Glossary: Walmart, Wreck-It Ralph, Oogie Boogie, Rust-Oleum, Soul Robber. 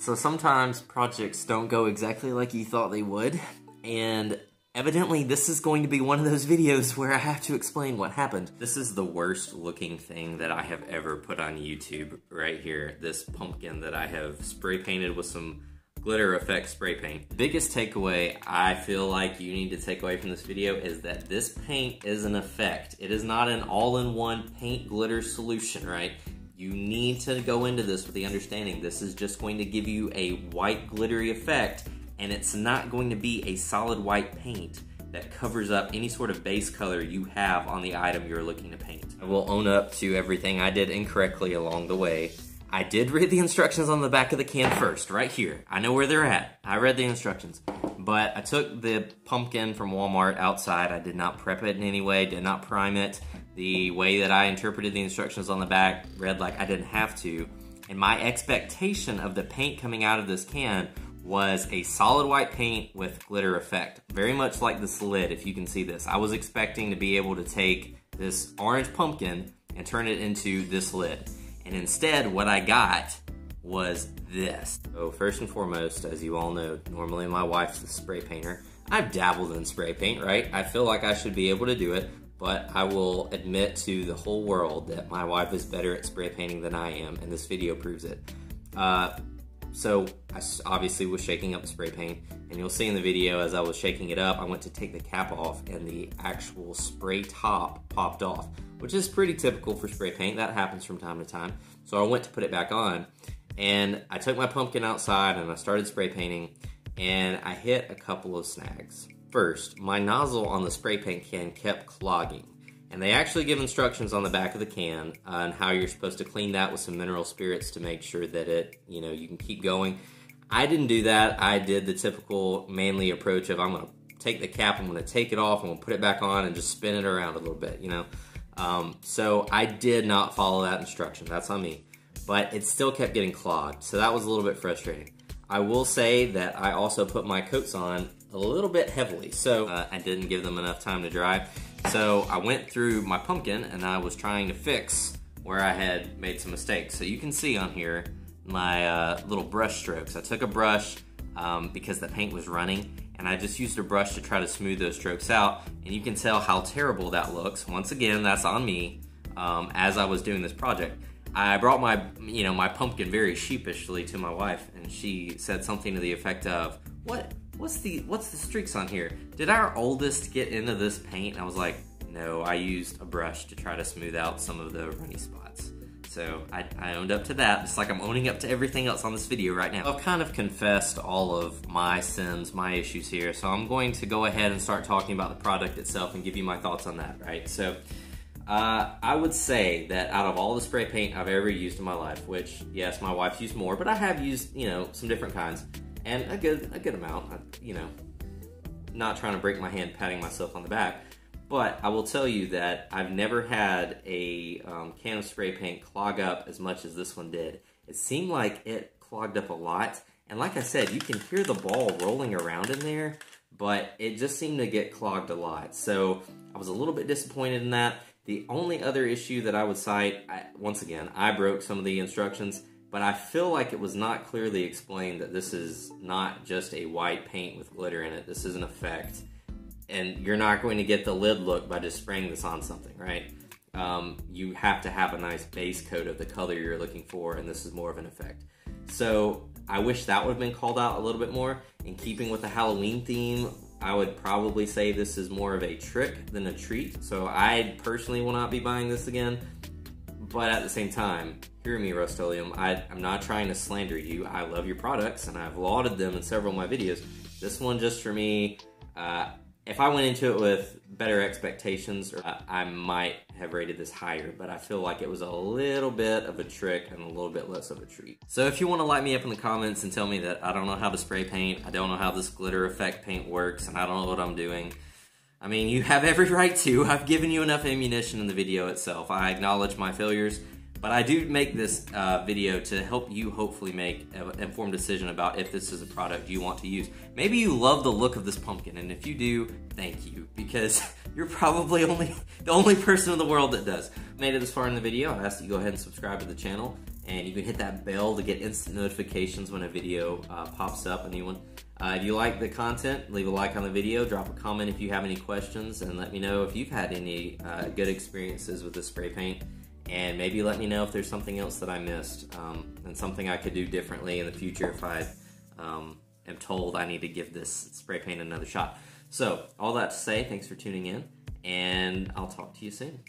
So sometimes projects don't go exactly like you thought they would, and evidently this is going to be one of those videos where I have to explain what happened. This is the worst looking thing that I have ever put on YouTube right here. This pumpkin that I have spray painted with some glitter effect spray paint. Biggest takeaway I feel like you need to take away from this video is that this paint is an effect. It is not an all-in-one paint glitter solution, right? You need to go into this with the understanding this is just going to give you a white glittery effect, and it's not going to be a solid white paint that covers up any sort of base color you have on the item you're looking to paint. I will own up to everything I did incorrectly along the way. I did read the instructions on the back of the can first, right here. I know where they're at. I read the instructions. But I took the pumpkin from Walmart outside. I did not prep it in any way, did not prime it. The way that I interpreted the instructions on the back read like I didn't have to. And my expectation of the paint coming out of this can was a solid white paint with glitter effect. Very much like this lid, if you can see this. I was expecting to be able to take this orange pumpkin and turn it into this lid. And instead, what I got was this. So first and foremost, as you all know, normally my wife's a spray painter. I've dabbled in spray paint, right? I feel like I should be able to do it, but I will admit to the whole world that my wife is better at spray painting than I am, and this video proves it. So I obviously was shaking up the spray paint, and you'll see in the video as I was shaking it up, I went to take the cap off and the actual spray top popped off, which is pretty typical for spray paint. That happens from time to time. So I went to put it back on, and I took my pumpkin outside and I started spray painting, and I hit a couple of snags. First, my nozzle on the spray paint can kept clogging. And they actually give instructions on the back of the can on how you're supposed to clean that with some mineral spirits to make sure that it, you know, you can keep going. I didn't do that. I did the typical manly approach of I'm going to take the cap, I'm going to take it off, I'm going to put it back on and just spin it around a little bit, you know. So I did not follow that instruction. That's on me. But it still kept getting clogged. So that was a little bit frustrating. I will say that I also put my coats on a little bit heavily. So I didn't give them enough time to dry. So I went through my pumpkin and I was trying to fix where I had made some mistakes. So you can see on here my little brush strokes. I took a brush because the paint was running, and I just used a brush to try to smooth those strokes out. And you can tell how terrible that looks. Once again, that's on me as I was doing this project. I brought my, you know, my pumpkin very sheepishly to my wife, and she said something to the effect of, What's the streaks on here? Did our oldest get into this paint? And I was like, no, I used a brush to try to smooth out some of the runny spots. So I owned up to that, just like I'm owning up to everything else on this video right now. I've kind of confessed all of my sins, my issues here, so I'm going to go ahead and start talking about the product itself and give you my thoughts on that, right? So I would say that out of all the spray paint I've ever used in my life, which yes, my wife's used more, but I have used, you know, some different kinds. And a good amount, you know, not trying to break my hand patting myself on the back. But I will tell you that I've never had a can of spray paint clog up as much as this one did. It seemed like it clogged up a lot. And like I said, you can hear the ball rolling around in there, but it just seemed to get clogged a lot. So I was a little bit disappointed in that. The only other issue that I would cite, once again, I broke some of the instructions. But I feel like it was not clearly explained that this is not just a white paint with glitter in it. This is an effect. And you're not going to get the lid look by just spraying this on something, right? You have to have a nice base coat of the color you're looking for, and this is more of an effect. So I wish that would have been called out a little bit more. In keeping with the Halloween theme, I would probably say this is more of a trick than a treat. So I personally will not be buying this again. But at the same time, hear me, Rust-Oleum, I'm not trying to slander you. I love your products, and I've lauded them in several of my videos. This one, just for me, if I went into it with better expectations, I might have rated this higher, but I feel like it was a little bit of a trick and a little bit less of a treat. So if you want to light me up in the comments and tell me that I don't know how to spray paint, I don't know how this glitter effect paint works, and I don't know what I'm doing, I mean, you have every right to. I've given you enough ammunition in the video itself. I acknowledge my failures, but I do make this video to help you hopefully make an informed decision about if this is a product you want to use. Maybe you love the look of this pumpkin, and if you do, thank you, because you're probably the only person in the world that does. Made it this far in the video, I ask that you go ahead and subscribe to the channel, and you can hit that bell to get instant notifications when a video pops up, a new one. If you like the content, leave a like on the video, drop a comment if you have any questions, and let me know if you've had any good experiences with the spray paint, and maybe let me know if there's something else that I missed and something I could do differently in the future if I am told I need to give this spray paint another shot. So all that to say, thanks for tuning in, and I'll talk to you soon.